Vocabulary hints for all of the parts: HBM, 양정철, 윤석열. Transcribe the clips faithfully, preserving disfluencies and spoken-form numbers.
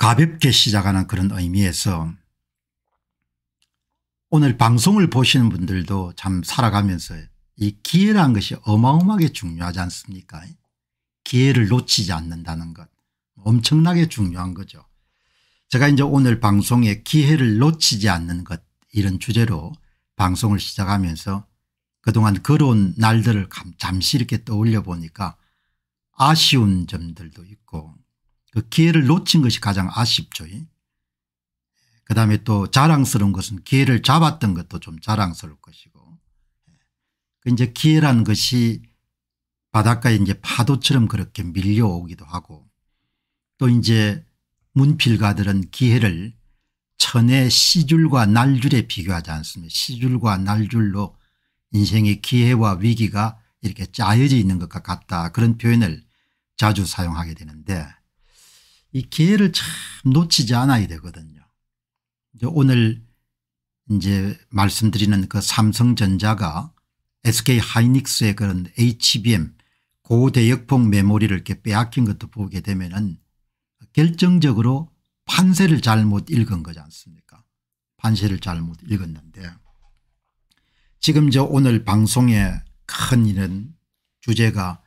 가볍게 시작하는 그런 의미에서 오늘 방송을 보시는 분들도 참 살아가면서 이 기회라는 것이 어마어마하게 중요하지 않습니까? 기회를 놓치지 않는다는 것 엄청나게 중요한 거죠. 제가 이제 오늘 방송에 기회를 놓치지 않는 것 이런 주제로 방송을 시작하면서 그동안 걸어온 날들을 잠시 이렇게 떠올려 보니까 아쉬운 점들도 있고 그 기회를 놓친 것이 가장 아쉽죠. 그다음에 또 자랑스러운 것은 기회를 잡았던 것도 좀 자랑스러울 것이고 이제 기회라는 것이 바닷가에 이제 파도처럼 그렇게 밀려오기도 하고 또 이제 문필가들은 기회를 천의 시줄과 날줄에 비교하지 않습니다. 시줄과 날줄로 인생의 기회와 위기가 이렇게 짜여져 있는 것과 같다 그런 표현을 자주 사용하게 되는데 이 기회를 참 놓치지 않아야 되거든요. 이제 오늘 이제 말씀드리는 그 삼성전자가 에스케이 하이닉스의 그런 에이치비엠 고대역폭 메모리를 이렇게 빼앗긴 것도 보게 되면은 결정적으로 판세를 잘못 읽은 거지 않습니까? 판세를 잘못 읽었는데 지금 저 오늘 방송에 큰 이런 주제가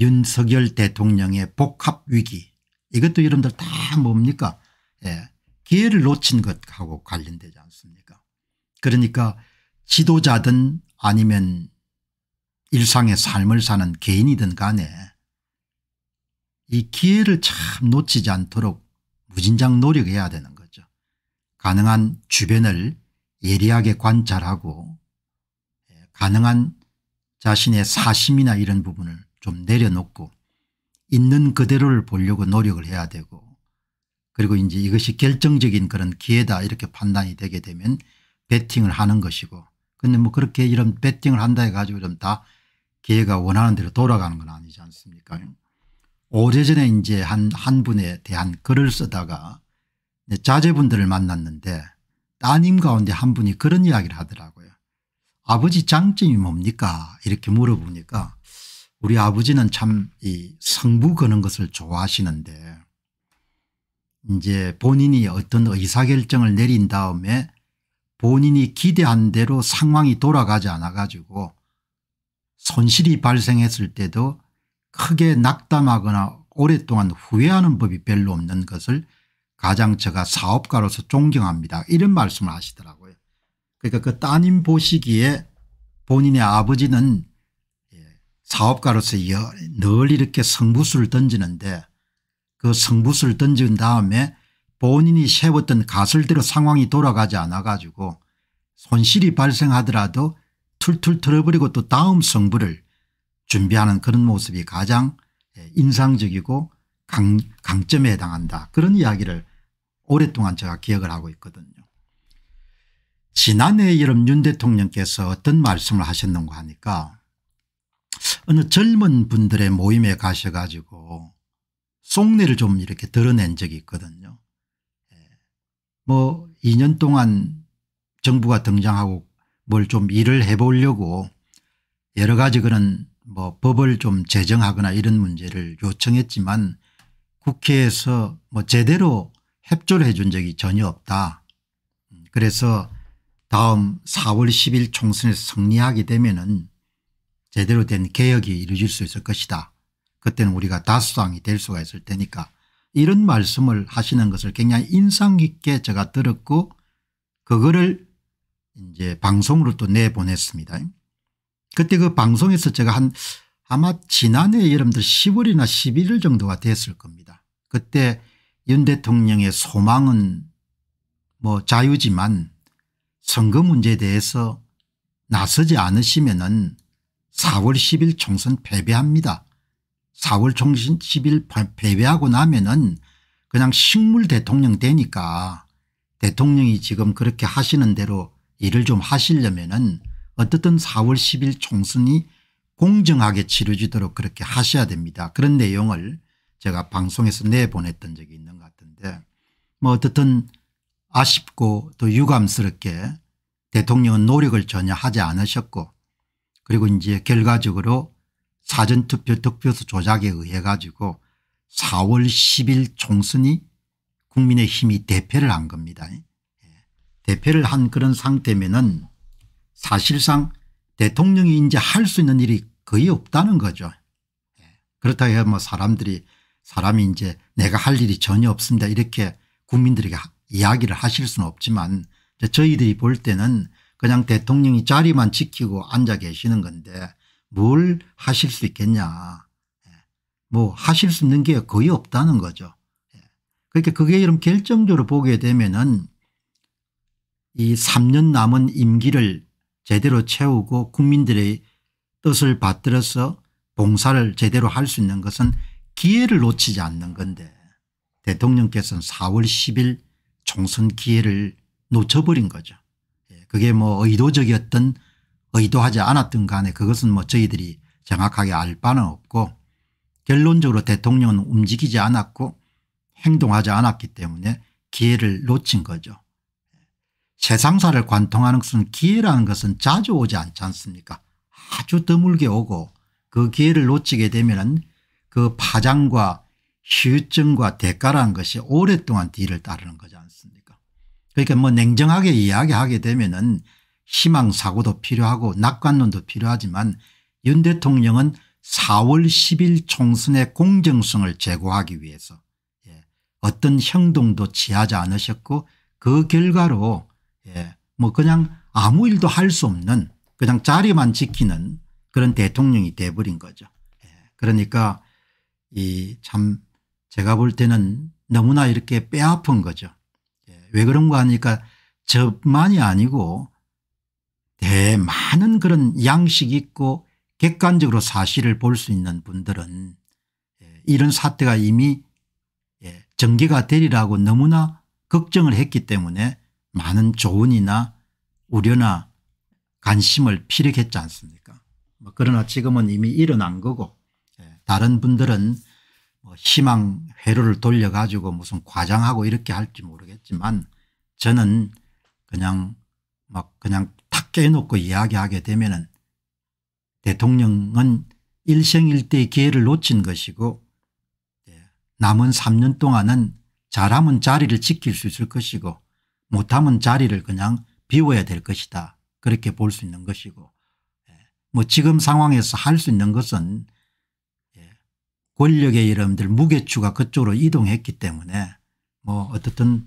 윤석열 대통령의 복합위기 이것도 여러분들 다 뭡니까? 예. 기회를 놓친 것하고 관련되지 않습니까? 그러니까 지도자든 아니면 일상의 삶을 사는 개인이든 간에 이 기회를 참 놓치지 않도록 무진장 노력해야 되는 거죠. 가능한 주변을 예리하게 관찰하고 가능한 자신의 사심이나 이런 부분을 좀 내려놓고 있는 그대로를 보려고 노력을 해야 되고 그리고 이제 이것이 결정적인 그런 기회다 이렇게 판단이 되게 되면 배팅을 하는 것이고 근데 뭐 그렇게 이런 배팅을 한다 해가지고 이러면 다 기회가 원하는 대로 돌아가는 건 아니지 않습니까? 오래전에 이제 한, 한 분에 대한 글을 쓰다가 자제분들을 만났는데 따님 가운데 한 분이 그런 이야기를 하더라고요. 아버지 장점이 뭡니까? 이렇게 물어보니까 우리 아버지는 참 이 성부 거는 것을 좋아하시는데 이제 본인이 어떤 의사결정을 내린 다음에 본인이 기대한 대로 상황이 돌아가지 않아 가지고 손실이 발생했을 때도 크게 낙담하거나 오랫동안 후회하는 법이 별로 없는 것을 가장 제가 사업가로서 존경합니다. 이런 말씀을 하시더라고요. 그러니까 그 따님 보시기에 본인의 아버지는 사업가로서 늘 이렇게 성부수를 던지는데 그 성부수를 던진 다음에 본인이 세웠던 가설대로 상황이 돌아가지 않아 가지고 손실이 발생하더라도 툴툴 털어버리고 또 다음 성부를 준비하는 그런 모습이 가장 인상적이고 강, 강점에 해당한다. 그런 이야기를 오랫동안 제가 기억을 하고 있거든요. 지난해 여름 윤 대통령께서 어떤 말씀을 하셨는가 하니까 어느 젊은 분들의 모임에 가셔 가지고 속내를 좀 이렇게 드러낸 적이 있거든요. 뭐 이 년 동안 정부가 등장하고 뭘 좀 일을 해보려고 여러 가지 그런 뭐 법을 좀 제정하거나 이런 문제를 요청했지만 국회에서 뭐 제대로 협조를 해준 적이 전혀 없다. 그래서 다음 사월 십일 총선에서 승리하게 되면은 제대로 된 개혁이 이루어질 수 있을 것이다. 그때는 우리가 다수당이 될 수가 있을 테니까 이런 말씀을 하시는 것을 굉장히 인상 깊게 제가 들었고 그거를 이제 방송으로 또 내보냈습니다. 그때 그 방송에서 제가 한 아마 지난해 여러분들 시월이나 십일월 정도가 됐을 겁니다. 그때 윤 대통령의 소망은 뭐 자유지만 선거 문제에 대해서 나서지 않으시면은 사월 십일 총선 패배합니다. 사월 총선 십일 패배하고 나면은 그냥 식물 대통령 되니까 대통령이 지금 그렇게 하시는 대로 일을 좀 하시려면은 어떻든 사월 십일 총선이 공정하게 치러지도록 그렇게 하셔야 됩니다. 그런 내용을 제가 방송에서 내보냈던 적이 있는 것 같은데 뭐 어떻든 아쉽고 또 유감스럽게 대통령은 노력을 전혀 하지 않으셨고 그리고 이제 결과적으로 사전투표 득표수 조작에 의해 가지고 사월 십일 총선이 국민의힘이 대패를 한 겁니다. 대패를 한 그런 상태면은 사실상 대통령이 이제 할 수 있는 일이 거의 없다는 거죠. 그렇다고 해야 뭐 사람들이 사람이 이제 내가 할 일이 전혀 없습니다 이렇게 국민들에게 이야기를 하실 수는 없지만 저희들이 볼 때는 그냥 대통령이 자리만 지키고 앉아 계시는 건데 뭘 하실 수 있겠냐. 뭐 하실 수 있는 게 거의 없다는 거죠. 그러니까 그게 이런 결정적으로 보게 되면은 이 삼 년 남은 임기를 제대로 채우고 국민들의 뜻을 받들어서 봉사를 제대로 할 수 있는 것은 기회를 놓치지 않는 건데 대통령께서는 사월 십일 총선 기회를 놓쳐버린 거죠. 그게 뭐 의도적이었든 의도하지 않았든 간에 그것은 뭐 저희들이 정확하게 알 바는 없고 결론적으로 대통령은 움직이지 않았고 행동하지 않았기 때문에 기회를 놓친 거죠. 세상사를 관통하는 것은 기회라는 것은 자주 오지 않지 않습니까? 아주 드물게 오고 그 기회를 놓치게 되면은 그 파장과 후유증과 대가라는 것이 오랫동안 뒤를 따르는 거지 않습니까? 그러니까 뭐 냉정하게 이야기하게 되면은 희망사고도 필요하고 낙관론도 필요하지만 윤 대통령은 사월 십일 총선의 공정성을 제고하기 위해서 어떤 행동도 취하지 않으셨고 그 결과로 예, 뭐 그냥 아무 일도 할 수 없는 그냥 자리만 지키는 그런 대통령이 돼버린 거죠. 예, 그러니까 이 참 제가 볼 때는 너무나 이렇게 뼈아픈 거죠. 예, 왜 그런가 하니까 저만이 아니고 대 많은 그런 양식 있고 객관적으로 사실을 볼 수 있는 분들은 예, 이런 사태가 이미 예, 전개가 되리라고 너무나 걱정을 했기 때문에 많은 조언이나 우려나 관심을 피력했지 않습니까? 그러나 지금은 이미 일어난 거고 다른 분들은 희망 회로를 돌려가지고 무슨 과장하고 이렇게 할지 모르겠지만 저는 그냥 막 그냥 탁 깨놓고 이야기하게 되면은 대통령은 일생일대의 기회를 놓친 것이고 남은 삼 년 동안은 잘하면 자리를 지킬 수 있을 것이고 못하면 자리를 그냥 비워야 될 것이다. 그렇게 볼 수 있는 것이고 뭐 지금 상황에서 할 수 있는 것은 권력의 이름들 무게추가 그쪽으로 이동했기 때문에 뭐 어떻든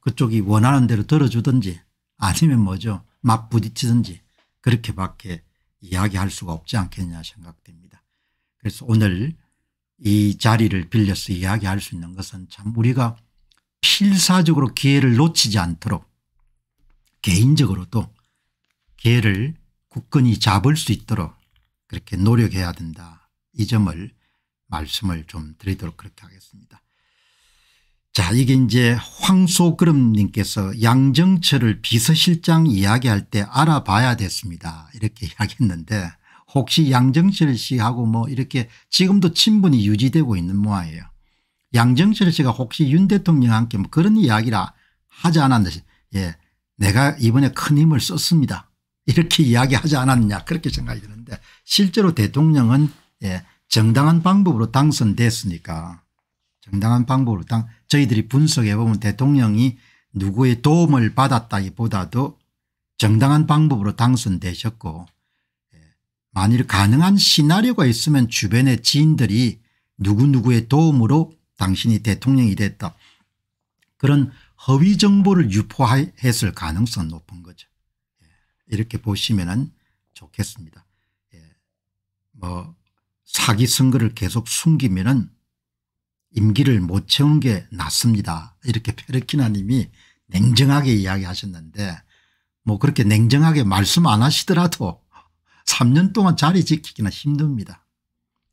그쪽이 원하는 대로 들어주든지 아니면 뭐죠 맞부딪히든지 그렇게밖에 이야기할 수가 없지 않겠냐 생각됩니다. 그래서 오늘 이 자리를 빌려서 이야기할 수 있는 것은 참 우리가 필사적으로 기회를 놓치지 않도록 개인적으로도 기회를 굳건히 잡을 수 있도록 그렇게 노력해야 된다. 이 점을 말씀을 좀 드리도록 그렇게 하겠습니다. 자, 이게 이제 황소그름님께서 양정철을 비서실장 이야기할 때 알아봐야 됐습니다. 이렇게 이야기했는데 혹시 양정철 씨하고 뭐 이렇게 지금도 친분이 유지되고 있는 모양이에요. 양정철 씨가 혹시 윤 대통령과 함께 뭐 그런 이야기를 하지 않았나. 예, 내가 이번에 큰 힘을 썼습니다. 이렇게 이야기하지 않았냐 그렇게 생각이 드는데 실제로 대통령은 예, 정당한 방법으로 당선됐으니까 정당한 방법으로 당 저희들이 분석해 보면 대통령이 누구의 도움을 받았다기보다도 정당한 방법으로 당선되셨고 만일 가능한 시나리오가 있으면 주변의 지인들이 누구누구의 도움으로 당신이 대통령이 됐다. 그런 허위 정보를 유포했을 가능성은 높은 거죠. 이렇게 보시면 좋겠습니다. 뭐 사기 선거를 계속 숨기면 임기를 못 채운 게 낫습니다. 이렇게 페르키나 님이 냉정하게 이야기하셨는데 뭐 그렇게 냉정하게 말씀 안 하시더라도 삼 년 동안 자리 지키기는 힘듭니다.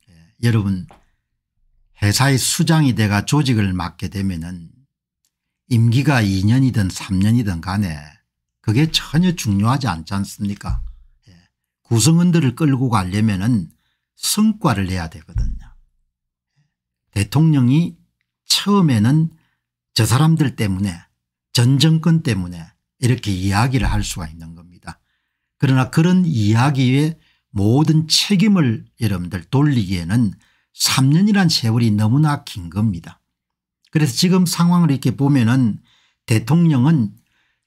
예, 여러분 회사의 수장이 돼가 조직을 맡게 되면은 임기가 이 년이든 삼 년이든 간에 그게 전혀 중요하지 않지 않습니까? 예, 구성원들을 끌고 가려면은 성과를 내야 되거든요. 대통령이 처음에는 저 사람들 때문에 전 정권 때문에 이렇게 이야기를 할 수가 있는 겁니다. 그러나 그런 이야기에 모든 책임을 여러분들 돌리기에는 삼 년이란 세월이 너무나 긴 겁니다. 그래서 지금 상황을 이렇게 보면은 대통령은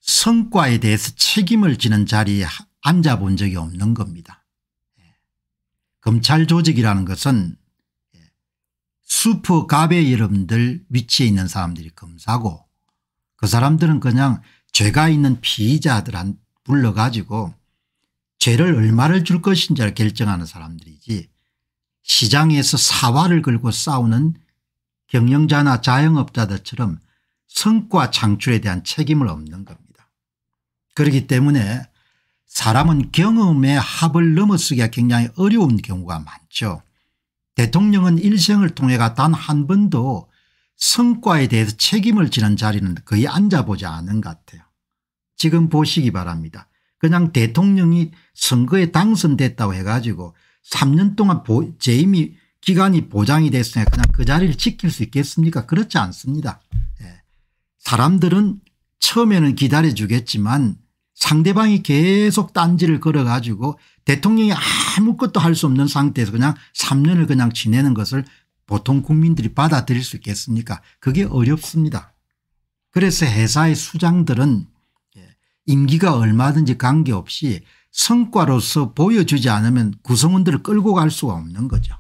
성과에 대해서 책임을 지는 자리에 앉아본 적이 없는 겁니다. 검찰 조직이라는 것은 슈퍼갑의 여러분들 위치에 있는 사람들이 검사고 그 사람들은 그냥 죄가 있는 피의자들한테 불러가지고 죄를 얼마를 줄 것인지를 결정하는 사람들이지 시장에서 사활을 걸고 싸우는 경영자나 자영업자들처럼 성과 창출에 대한 책임을 없는 겁니다. 그렇기 때문에 사람은 경험의 합을 넘어서기가 굉장히 어려운 경우가 많죠. 대통령은 일생을 통해가 단 한 번도 성과에 대해서 책임을 지는 자리는 거의 앉아보지 않은 것 같아요. 지금 보시기 바랍니다. 그냥 대통령이 선거에 당선됐다고 해가지고 삼 년 동안 재임이 기간이 보장이 됐으니 그냥 그 자리를 지킬 수 있겠습니까? 그렇지 않습니다. 예. 사람들은 처음에는 기다려주겠지만 상대방이 계속 딴지를 걸어가지고 대통령이 아무것도 할 수 없는 상태에서 그냥 삼 년을 그냥 지내는 것을 보통 국민들이 받아들일 수 있겠습니까? 그게 어렵습니다. 그래서 회사의 수장들은 임기가 얼마든지 관계없이 성과로서 보여주지 않으면 구성원들을 끌고 갈 수가 없는 거죠.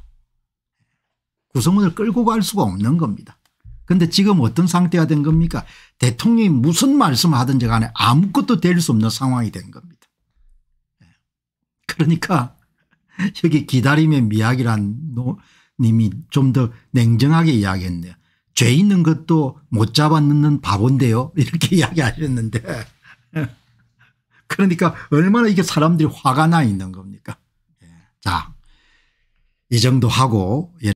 구성원을 끌고 갈 수가 없는 겁니다. 그런데 지금 어떤 상태가 된 겁니까? 대통령이 무슨 말씀을 하든지 간에 아무것도 될 수 없는 상황이 된 겁니다. 그러니까 여기 기다림의 미학이란 님이 좀 더 냉정하게 이야기했네요. 죄 있는 것도 못 잡아놓는 바본데요. 이렇게 이야기하셨는데 그러니까 얼마나 이게 사람들이 화가 나 있는 겁니까? 자, 이 정도 하고.